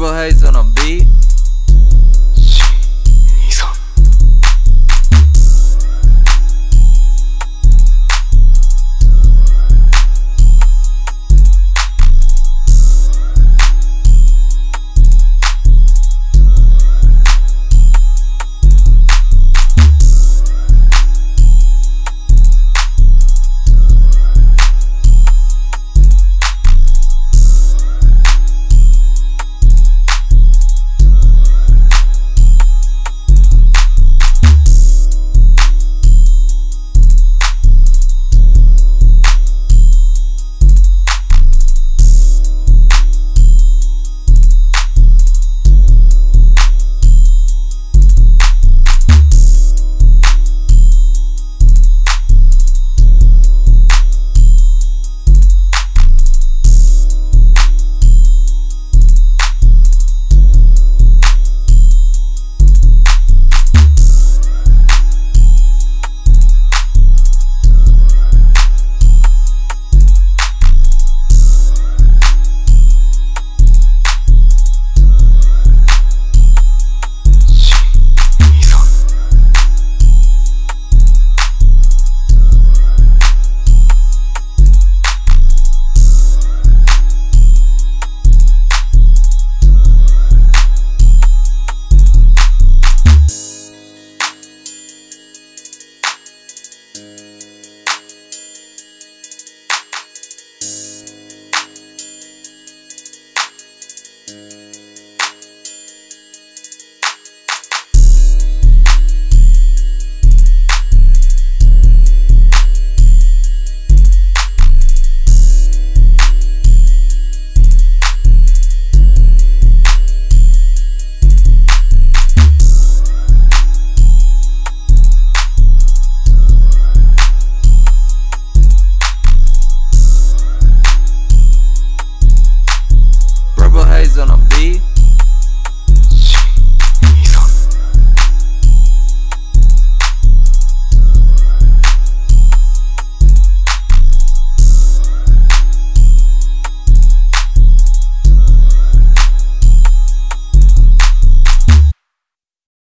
verbal haze on a